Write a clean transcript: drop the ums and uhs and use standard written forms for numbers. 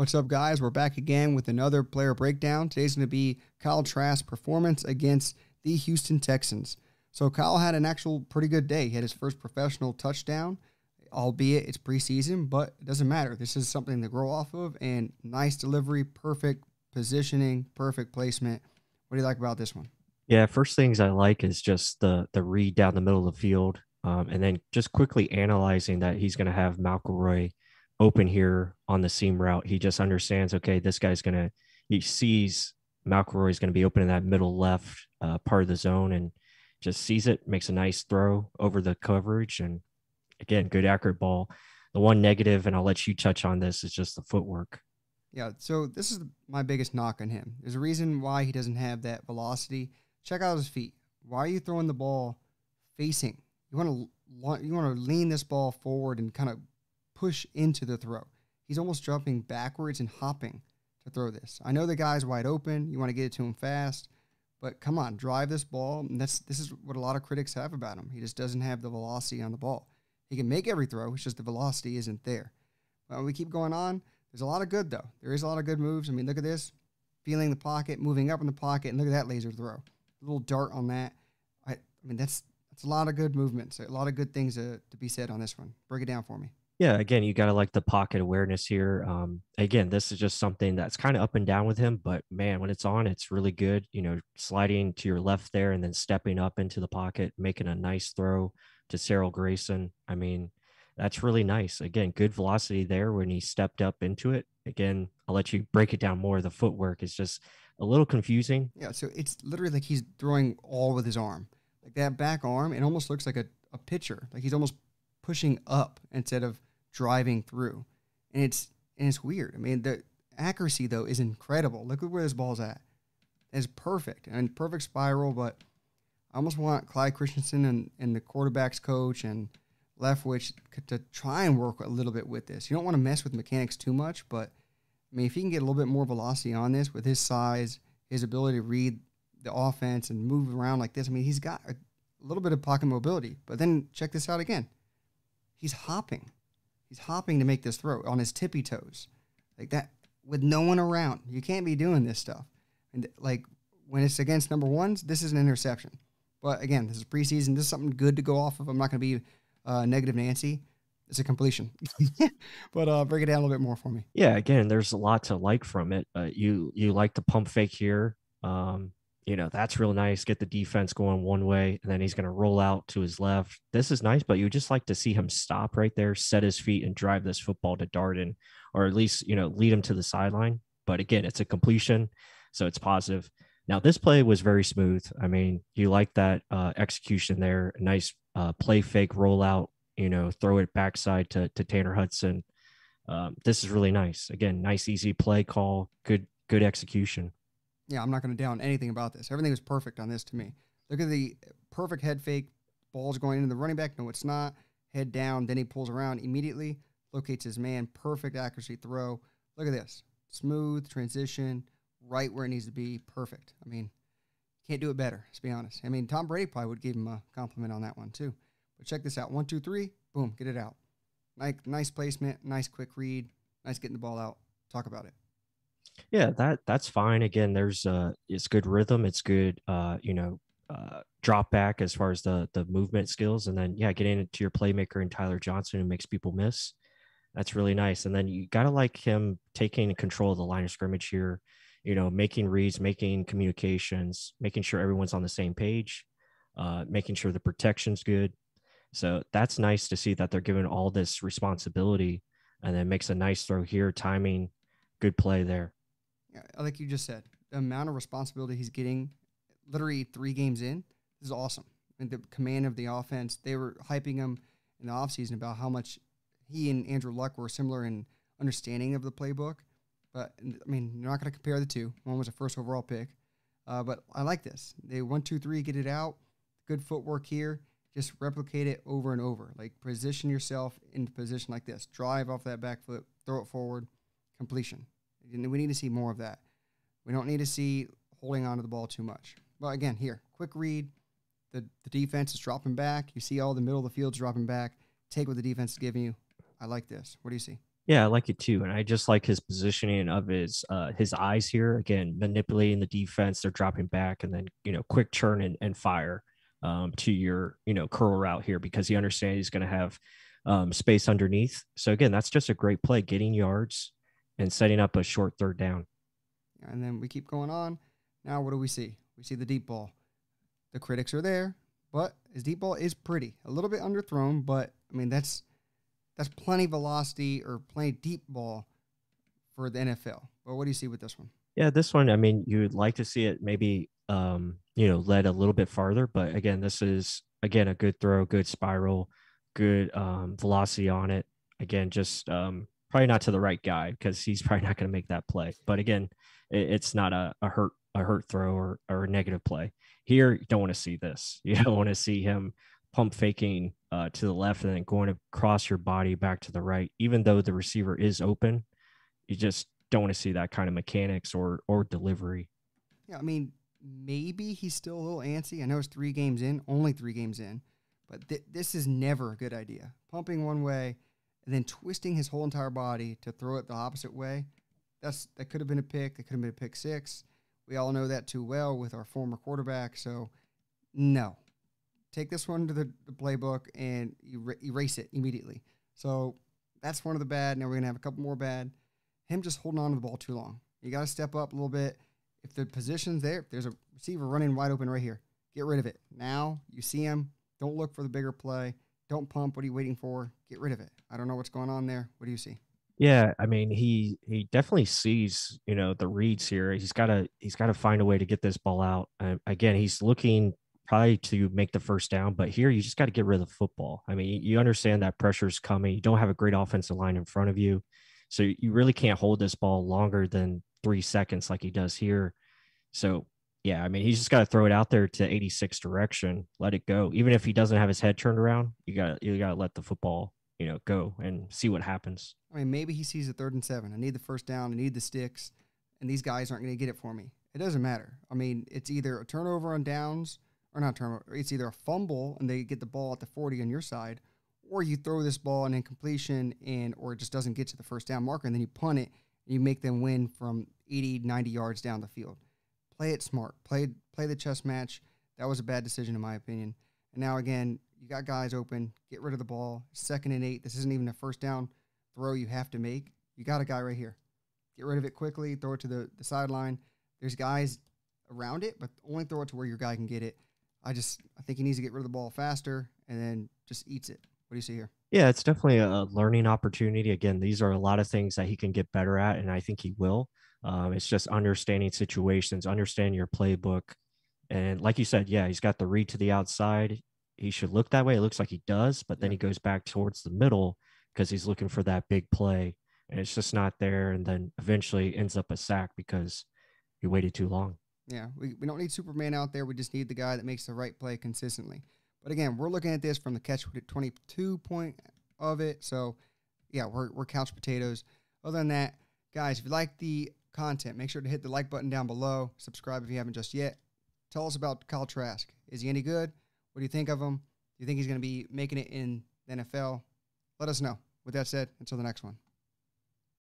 What's up, guys? We're back again with another player breakdown. Today's going to be Kyle Trask's performance against the Houston Texans. So Kyle had an actual pretty good day. He had his first professional touchdown, albeit it's preseason, but it doesn't matter. This is something to grow off of, and nice delivery, perfect positioning, perfect placement. What do you like about this one? Yeah, first things I like is just the read down the middle of the field, and then just quickly analyzing that he's going to have Malcolm Roy open here on the seam route. He just understands, okay, this guy's going to, he sees McElroy is going to be open in that middle left part of the zone and just sees it, makes a nice throw over the coverage. And again, good accurate ball. The one negative, and I'll let you touch on this, is just the footwork. Yeah. So this is my biggest knock on him. There's a reason why he doesn't have that velocity. Check out his feet. Why are you throwing the ball facing? You want to lean this ball forward and kind of push into the throw. He's almost jumping backwards and hopping to throw this. I know the guy's wide open. You want to get it to him fast, but come on, drive this ball. And this is what a lot of critics have about him. He just doesn't have the velocity on the ball. He can make every throw. It's just the velocity isn't there. Well, we keep going on. There's a lot of good, though. There is a lot of good moves. I mean, look at this. Feeling the pocket, moving up in the pocket, and look at that laser throw. A little dart on that. I mean, that's a lot of good movements, a lot of good things to be said on this one. Break it down for me. Yeah, again, you got to like the pocket awareness here. Again, this is just something that's kind of up and down with him, but man, when it's on, it's really good. You know, sliding to your left there and then stepping up into the pocket, making a nice throw to Cyril Grayson. I mean, that's really nice. Again, good velocity there when he stepped up into it. Again, I'll let you break it down more. The footwork is just a little confusing. Yeah, so it's literally like he's throwing all with his arm. Like that back arm, it almost looks like a pitcher. Like he's almost pushing up instead of driving through, and it's weird. I mean, the accuracy though is incredible. Look at where this ball's at. It's perfect and perfect spiral. But I almost want Clyde Christensen and the quarterback's coach and Leftwich to try and work a little bit with this. You don't want to mess with mechanics too much, but I mean, if he can get a little bit more velocity on this with his size, his ability to read the offense and move around like this, I mean, he's got a little bit of pocket mobility. But then check this out again. He's hopping. He's hopping to make this throw on his tippy toes like that with no one around. You can't be doing this stuff. And like when it's against number ones, this is an interception. But again, this is preseason. This is something good to go off of. I'm not going to be negative Nancy. It's a completion. But break it down a little bit more for me. Yeah, again, there's a lot to like from it. You like the pump fake here. You know, that's real nice. Get the defense going one way, and then he's going to roll out to his left. This is nice, but you just like to see him stop right there, set his feet, and drive this football to Darden, or at least, you know, lead him to the sideline. But again, it's a completion, so it's positive. Now, this play was very smooth. I mean, you like that execution there. Nice play fake rollout, you know, throw it backside to Tanner Hudson. This is really nice. Again, nice, easy play call, good execution. Yeah, I'm not going to down anything about this. Everything was perfect on this to me. Look at the perfect head fake. Ball's going into the running back. No, it's not. Head down. Then he pulls around immediately. Locates his man. Perfect accuracy throw. Look at this. Smooth transition. Right where it needs to be. Perfect. I mean, can't do it better, let's be honest. I mean, Tom Brady probably would give him a compliment on that one too. But check this out. 1, 2, 3. Boom. Get it out. Nice placement. Nice quick read. Nice getting the ball out. Talk about it. Yeah, that's fine. Again, there's it's good rhythm, it's good drop back as far as the movement skills, and then yeah, getting into your playmaker and Tyler Johnson who makes people miss. That's really nice. And then you gotta like him taking control of the line of scrimmage here, you know, making reads, making communications, making sure everyone's on the same page, making sure the protection's good. So that's nice to see that they're given all this responsibility, and then makes a nice throw here, timing, good play there. Like you just said, the amount of responsibility he's getting literally 3 games in, this is awesome. And the command of the offense, they were hyping him in the offseason about how much he and Andrew Luck were similar in understanding of the playbook. But, I mean, you're not going to compare the two. One was a first overall pick. But I like this. They 1, 2, 3, get it out. Good footwork here. Just replicate it over and over. Like, position yourself in a position like this. Drive off that back foot. Throw it forward. Completion. We need to see more of that. We don't need to see holding on to the ball too much. Well, again, here, quick read. The defense is dropping back. You see all the middle of the field dropping back. Take what the defense is giving you. I like this. What do you see? Yeah, I like it too. And I just like his positioning of his eyes here. Again, manipulating the defense. They're dropping back and then, you know, quick turn and fire to your, you know, curl route here because he understands he's going to have space underneath. So, again, that's just a great play, getting yards and setting up a short third down. And then we keep going on. Now, what do we see? We see the deep ball. The critics are there, but his deep ball is pretty. A little bit underthrown, but, I mean, that's plenty velocity or plenty deep ball for the NFL. But what do you see with this one? Yeah, this one, I mean, you would like to see it maybe, you know, led a little bit farther. But again, this is, again, a good throw, good spiral, good velocity on it. Again, just probably not to the right guy because he's probably not going to make that play. But again, it's not a hurt throw or a negative play. Here, you don't want to see this. You don't want to see him pump faking to the left and then going across your body back to the right, even though the receiver is open. You just don't want to see that kind of mechanics or delivery. Yeah, I mean, maybe he's still a little antsy. I know it's only three games in, but this is never a good idea. Pumping one way and then twisting his whole entire body to throw it the opposite way. That could have been a pick. That could have been a pick six. We all know that too well with our former quarterback. So, no. Take this one to the playbook and erase it immediately. So that's one of the bad. Now we're going to have a couple more bad. Him just holding on to the ball too long. You got to step up a little bit. If the position's there, if there's a receiver running wide open right here, get rid of it. Now you see him. Don't look for the bigger play. Don't pump. What are you waiting for? Get rid of it. I don't know what's going on there. What do you see? Yeah, I mean, he definitely sees, you know, the reads here. He's got to find a way to get this ball out. Again, he's looking probably to make the first down, but here you just got to get rid of the football. I mean, you understand that pressure's coming. You don't have a great offensive line in front of you, so you really can't hold this ball longer than 3 seconds like he does here. So, yeah, I mean, he's just got to throw it out there to 86 direction, let it go. Even if he doesn't have his head turned around, you got to let the football, you know, go and see what happens. I mean, maybe he sees a 3rd and 7. I need the first down. I need the sticks, and these guys aren't going to get it for me. It doesn't matter. I mean, it's either a turnover on downs. Or not turnover. It's either a fumble and they get the ball at the 40 on your side, or you throw this ball an incompletion or it just doesn't get to the first down marker, and then you punt it and you make them win from 80, 90 yards down the field. Play it smart. Play the chess match. That was a bad decision in my opinion. And now again, you got guys open. Get rid of the ball. 2nd and 8. This isn't even a first down throw you have to make. You got a guy right here. Get rid of it quickly. Throw it to the sideline. There's guys around it, but only throw it to where your guy can get it. I think he needs to get rid of the ball faster and then just eats it. What do you see here? Yeah, it's definitely a learning opportunity. Again, these are a lot of things that he can get better at, and I think he will. It's just understanding situations, understanding your playbook. And like you said, yeah, he's got the read to the outside. He should look that way. It looks like he does, but then he goes back towards the middle because he's looking for that big play, and it's just not there, and then eventually ends up a sack because he waited too long. Yeah, we don't need Superman out there. We just need the guy that makes the right play consistently. But again, we're looking at this from the catch 22 point of it. So, yeah, we're couch potatoes. Other than that, guys, if you like the content, make sure to hit the like button down below. Subscribe if you haven't just yet. Tell us about Kyle Trask. Is he any good? What do you think of him? Do you think he's going to be making it in the NFL? Let us know. With that said, until the next one.